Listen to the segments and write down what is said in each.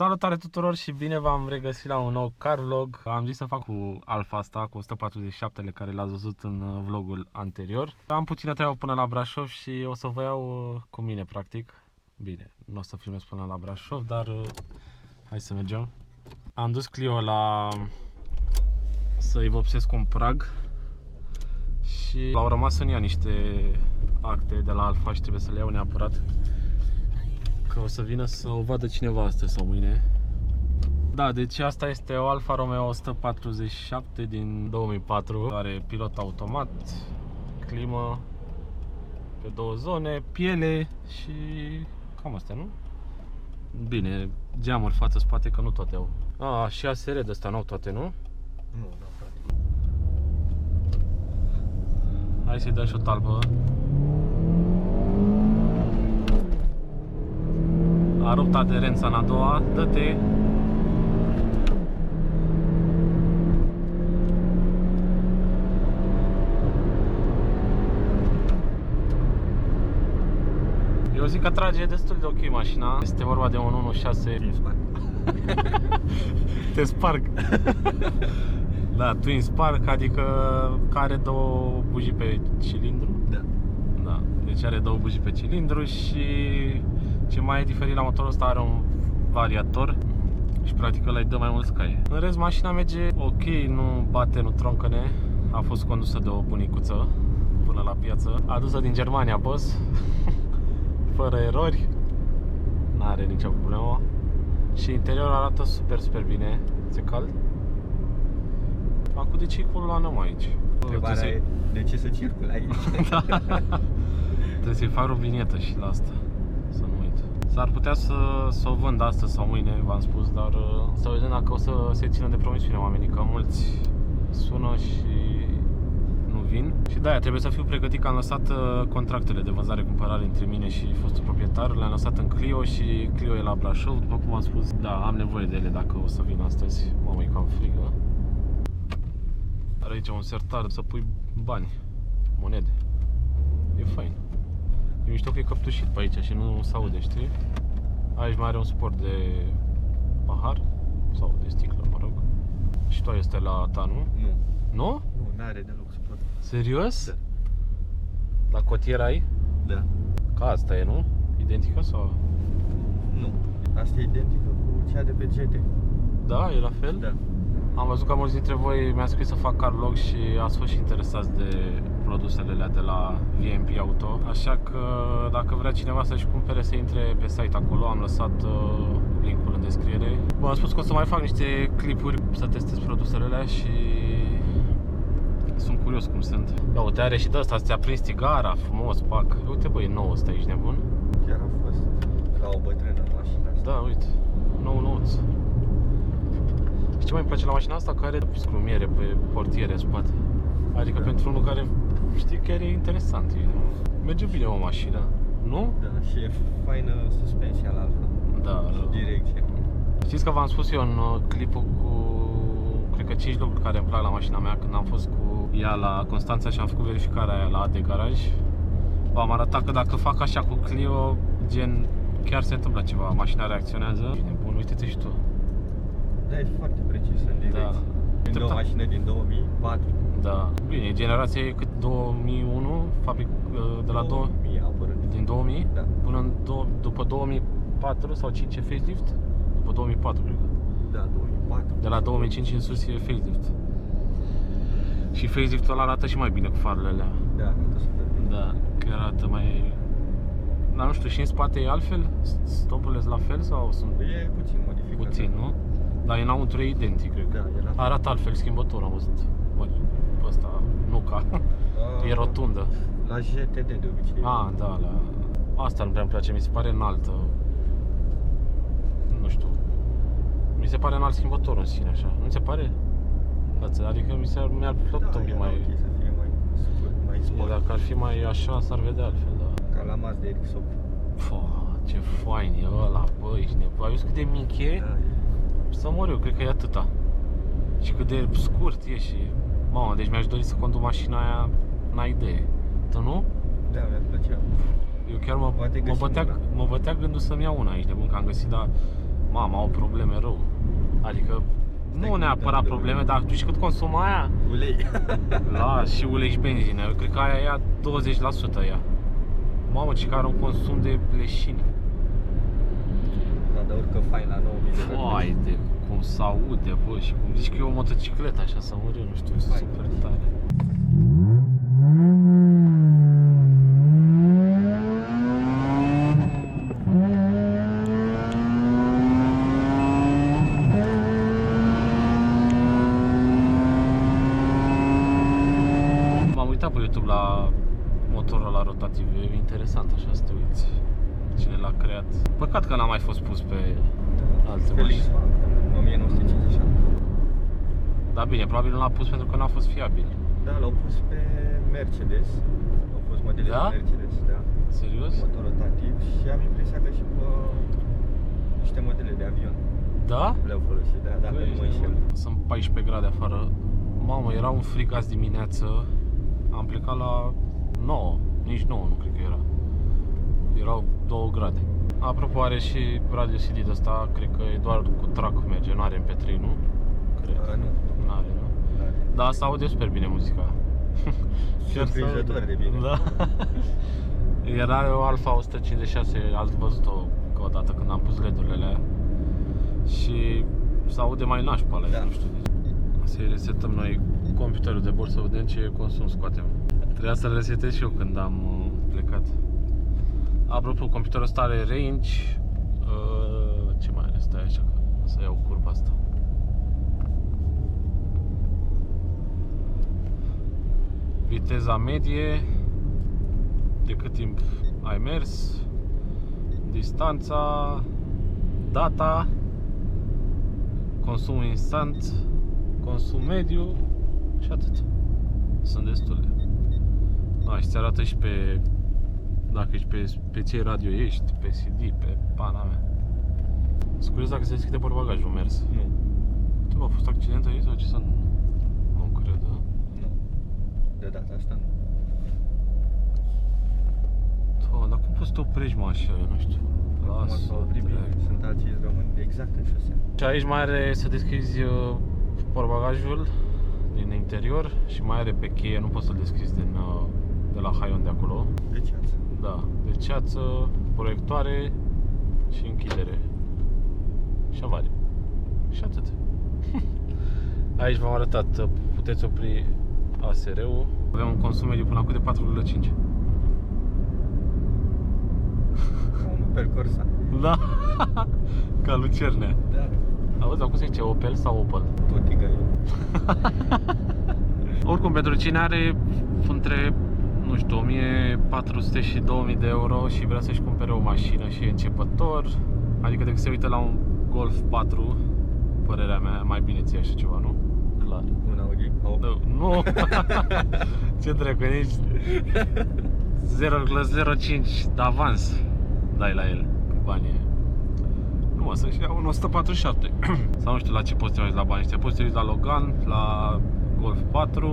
Salutare tuturor și bine v-am regăsit la un nou car vlog. Am zis să fac cu Alfa asta, cu 147-le care l-ați văzut în vlogul anterior. Am puțină treabă până la Brasov și o să vă iau cu mine practic. Bine, nu o să filmez până la Brasov, dar hai să mergem. Am dus Clio la să-i vopsesc un prag și au rămas în ea niște acte de la Alfa și trebuie să le iau neapărat. Că o să vină să o vadă cineva astăzi sau mâine. Da, deci asta este o Alfa Romeo 147 din 2004. Are pilot automat, climă pe două zone, piele și cam astea, nu? Bine, geamuri față-spate, că nu toate au. A, și ASR de asta n-au toate, nu? Nu, nu, frate. Hai să-i dăm și o talpă. A rupt aderența în a doua, dă-te! Eu zic că trage destul de ok mașina. Este vorba de un 1.6 Twin Spark. Te sparg! Da, Twin Spark, adică are două bujii pe cilindru. Da. Da. Deci are două bujii pe cilindru și... Ce mai e diferit la motorul ăsta, are un variator și practic ăla îi dă mai mult caie. În rest, mașina merge ok, nu bate, nu troncăne. A fost condusă de o bunicuță până la piață, adusă din Germania, boss. Fără erori, n-are nicio problemă. Și interiorul arată super, super bine. Ți-e cald? Acum de ce e coloanăm aici? Întrebarea e de ce să circul aici? Da. Trebuie să-i fac o vinietă și la asta. S-ar putea să o vând astăzi sau mâine, v-am spus, dar să vedem dacă o să se țină de promisiune oamenii, că mulți sună și nu vin. Și de-aia trebuie să fiu pregătit, că am lăsat contractele de vânzare-cumpărare între mine și fostul proprietar. Le-am lăsat în Clio și Clio e la Brașov, după cum am spus. Da, am nevoie de ele dacă o să vin astăzi. Mamă, e cam frigă. Are aici un sertar să pui bani, monede. E fain. E mișto că e căptușit pe aici și nu se aude, știi? Aici mai are un suport de pahar sau de sticlă, mă rog. Și tu ai ăsta la ta, nu? Nu. Nu? Nu, n-are deloc suport. Serios? Da. La cotiera ai? Da. Ca asta e, nu? Identică sau? Nu. Asta e identică cu cea de pe GT. Da? E la fel? Da. Am văzut că mulți dintre voi mi-a scris să fac carlog și ați fost și interesați de produsele alea de la VMP Auto. Așa că dacă vrea cineva să-și cumpere, să intre pe site acolo, am lăsat linkul în descriere. V-am spus că o să mai fac niște clipuri să testez produsele alea și sunt curios cum sunt. Ia uite, are și de asta, ți-a prins tigara, frumos, pac. Uite băi, nou ăsta, ești nebun? Chiar a fost la o bătrână mașina asta. Da, uite, nou nouț. Și ce mai îmi place la mașina asta, că are scrumiere pe portiere în spate. Adică da, pentru unul care, știi, chiar e interesant. Merge bine o mașină, nu? Da, și e faină suspensia la Alfa. Da, și direcția. Știți că v-am spus eu în clipul cu, cred că 5 lucruri care îmi plac la mașina mea. Când am fost cu ea la Constanța și am făcut verificarea aia la AD Garaj, v-am arătat că dacă fac așa cu Clio, gen, chiar se întâmplă ceva, mașina reacționează. Bine, bun, uite-te și tu. Da, e foarte precis în direcție. Da. O mașină din 2004. Da. Bine, generația e cât 2001, fabric de la 2000, din 2000, da, până în după 2004 sau 5 e facelift, după 2004 cred. Da, 2004. De la 2005 în sus e facelift. Și faceliftul ăla arată și mai bine cu farele alea. Da, arată super bine. Da, chiar arată mai... Dar nu știu, și în spate e altfel? Stopurile sunt la fel sau sunt... E puțin modificat. Puțin, nu? Dar înăuntru e identic, cred că. Da, arată altfel schimbătorul, am văzut. Asta, nuca, e rotundă. La GTD de obicei. Ah, da, la... Asta nu prea îmi place, mi se pare înaltă. Nu știu. Mi se pare înalt schimbătorul în sine, așa. Nu ți se pare? Adică mi-ar plăcut un pic mai... Da, să fie mai sport. Dacă ar fi mai așa, s-ar vedea altfel, da. Ca la Mazda RX-8. Pua, ce fain e ăla, bă, ești nebun. Ai văzut cât de mic e? Să mor eu, cred că e atâta. Și cât de scurt e și... Mamă, deci mi-aș dori să conduc mașina aia, n-ai idee. Tu nu? Da, mi-ar plăcea. Eu chiar mă bătea gândul să-mi iau una aici de bun, că am găsit, dar Mama, au probleme rău. Adică nu neapărat probleme, dar tu știi cât consuma aia? Ulei. La, și ulei și benzină. Eu cred că aia ia 20% ea. Mamă, ce care un consum de leșini. Dar urcă fain la 9000 de lei. Uai, de cum s-aude, bă, și cum zici că e o motocicletă așa, sau eu nu știu, fain, super tare. La motorul la rotativ, e interesant așa să te uiți cine l-a creat. Păcat că n-a mai fost pus pe alte mașini. În 1957. Da, bine, probabil nu l-a pus pentru că n-a fost fiabil. Da, l-au pus pe Mercedes. Au fost modele de Mercedes, da. Serios? Motor rotativ și am impresia că și pe niște modele de avion. Da? Le-au folosit, da, dacă nu mă înșel. Sunt 14 grade afară. Mamă, era un frig azi dimineață. Am plecat la 9, nici 9 nu cred că era. Erau 2 grade. Apropo, are și radio CD de asta, cred că e doar cu track merge, nu are MP3, nu? Cred. Da, nu. N-are, nu? Da, dar se aude super bine muzica. Surprinzător de bine. Da. Era o Alfa 156, ați văzut-o o dată când am pus LED-urile alea. Și se aude mai nașpa alea, da. Nu știu de ce. Să-i resetăm noi computerul de bord, să vedem ce consum scoatem. Trebuia să-l resetez și eu când am plecat. Apropo, computerul ăsta are range. Ce mai are? Stai așa, să iau curba asta. Viteza medie, de cât timp ai mers, distanța, data, consumul instant, consum mediu și atât. Sunt destule. A, și ți arată și pe, dacă ești pe ce radio ești, pe CD, pe pana mea. Sunt curios dacă se deschide portbagajul, mers. Nu. Tu, a fost accident aici sau ce s-a... Nu cred, da? Nu. De data asta nu. Doamne, dar cum poți să te oprești, mă, așa, nu știu. Las, sunt alții români exact în șosea. Și aici mai are să deschizi portbagajul din interior și mai are pe cheie, nu poți să-l deschizi de la haion de acolo. De ceață. Da, de ceață, proiectoare și închidere. Și avare. Și atât. Aici v-am arătat, puteți opri ASR-ul. Avem un consum mediu până acum de 4,5. Un Opel Corsa. Da, ca lucernea. Da. Auzi, dar cum se zice, Opel sau Opel? Totiga e. Oricum, pentru cine are între, nu știu, 1400 și 2000 de euro și vrea să-și cumpere o mașină și e începător, adică decât se uită la un Golf 4, părerea mea, mai bine ți-ai așa ceva, nu? Clar. Un Audi? Nu! Ce dracu, nici 0,05 de avans dai la el, cu banii. Nu mă, să-și ia un 147. Sau nu știu la ce poți să te uiți la bani ăștia. Poți să te uiți la Logan, la Golf 4,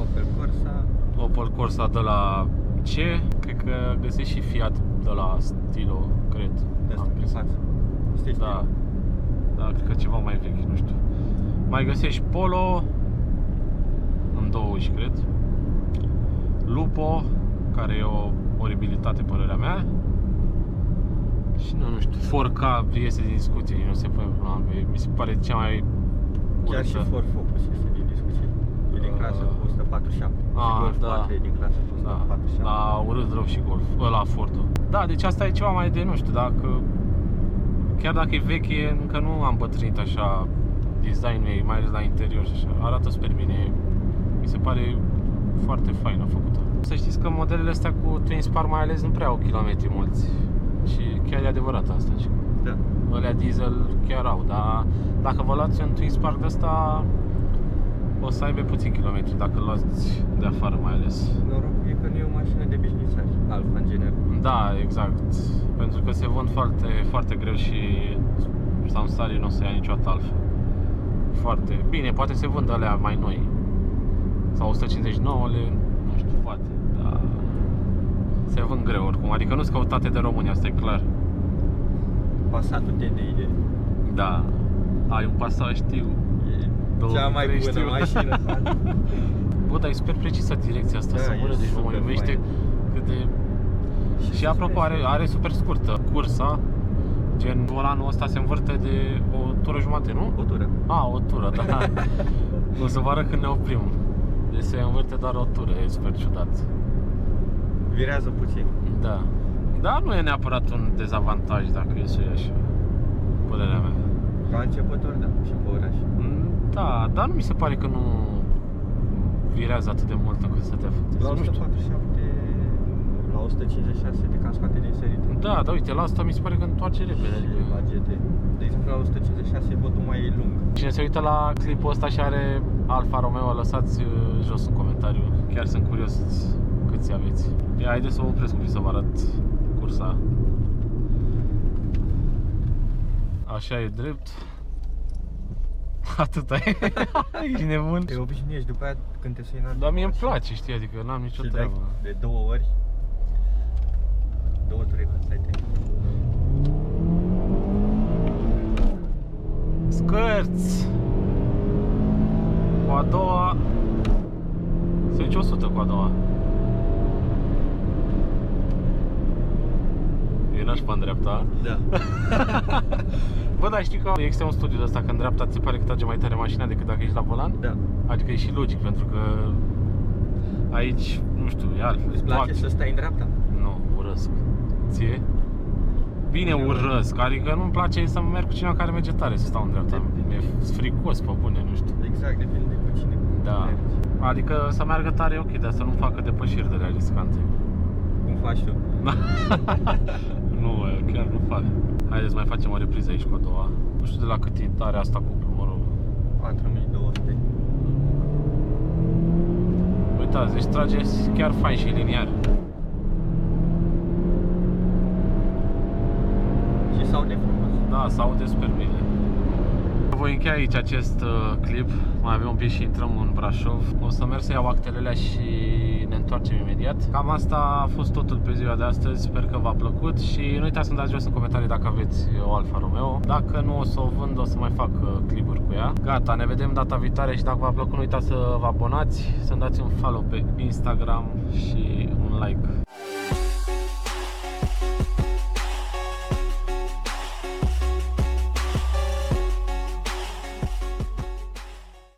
Opel Corsa. Opel Corsa de la ce? Cred că găsești și Fiat de la Stilo, cred. De asta pe da. Da, cred că ceva mai vechi, nu știu. Mai găsești Polo în 20, cred. Lupo, care e o oribilitate părerea mea. Și nu știu, 4K iese din discuție, nu se pune problema, mi se pare cea mai urâtă. Chiar și Ford Focus iese din discuție, e din clasă 147, și Golf 4 e din clasă 147. Da, urât rău și Golf, ăla Ford-ul. Da, deci asta e ceva mai de, nu știu, dacă, chiar dacă e veche, încă nu am bătrânit așa design-ul ei, mai ales la interior și așa, arată super bine, mi se pare foarte faină făcută. Să știți că modelele astea cu Twin Spark mai ales nu prea au kilometri mulți. Și chiar e adevărat asta, și da. Alea diesel chiar au, dar dacă vă luați un Twin Spark de asta, o să aibă puțin kilometri dacă luați de afară mai ales. Noroc e că nu e o mașină de business-ari, Alfa în general. Da, exact, pentru că se vând foarte, foarte greu și Samsari nu o să ia niciodată Alfa. Foarte bine, poate se vând alea mai noi, sau 159 le, nu știu, poate, dar... Se vând greu oricum, adică nu-s căutate de România, asta e clar. Passatul TDI. Da. Ai un Passat, știu. Cea mai bună mașină. Bă, dar e super precisă direcția asta, da, singură, deci mă iubește cât de... Și apropo, are super scurtă cursa, gen volanul ăsta se învârte de o tură jumate, nu? O tură. A, o tură, da. O să vă arăt când ne oprim. Deci se învârte doar o tură, e super ciudat. Virează puțin. Da. Dar nu e neapărat un dezavantaj dacă e să e așa, părerea mea. Ca începător, da, și pe oraș. Da, dar nu mi se pare că nu virează atât de mult încât să te afecteze. La 147, la 156 te cam scoate din sărit. Da, dar uite, la asta mi se pare că întoarce repede. Și la GT. De exemplu, la 156 e botul mai lung. Cine se uită la clipul ăsta și are Alfa Romeo, lăsați jos un comentariu. Chiar sunt curios câți aveți. Haideți să vă opresc să vă arăt cursa. Așa e drept. Atâta e. Ești nebun. Te obișnuiești după aia când te sui în altă. Dar mie îmi place, știi, adică n-am nicio treabă. De două ori. Două ture când stai te. Scărți. Cu a doua. Să zici 100 cu a doua. E nașpa în dreapta. Da. Bă, dar știi că există un studiu de asta, că în dreapta ți se pare că trage mai tare mașina decât dacă ești la volan? Da. Adică e și logic, pentru că aici, nu știu, e altfel. Îți place să stai în dreapta? Nu, urăsc. Ție? Bine, urăsc, adică nu-mi place să merg cu cineva care merge tare să stau în dreapta. Mi-e fricos, pe bune, nu știu. Exact, depinde cu cine. Da. Adică să meargă tare e ok, dar să nu facă depășiri de riscante. Cum faci tu? Nu, chiar nu fac. Haideți, mai facem o repriză aici cu a doua. Nu știu de la cât e tare asta cu numărul 4200. Uitați, deci trage chiar fain și liniar. Și s-aude frumos. Da, s-aude super bine. Voi încheia aici acest clip. Mai avem un pic și intrăm în Brașov. O să merg să iau actele alea și ne întoarcem imediat. Cam asta a fost totul pe ziua de astăzi. Sper că v-a plăcut și nu uitați să-mi dați jos în comentarii dacă aveți o Alfa Romeo. Dacă nu o să o vând, o să mai fac clipuri cu ea. Gata, ne vedem data viitoare și dacă v-a plăcut, nu uitați să vă abonați, să-mi dați un follow pe Instagram și un like.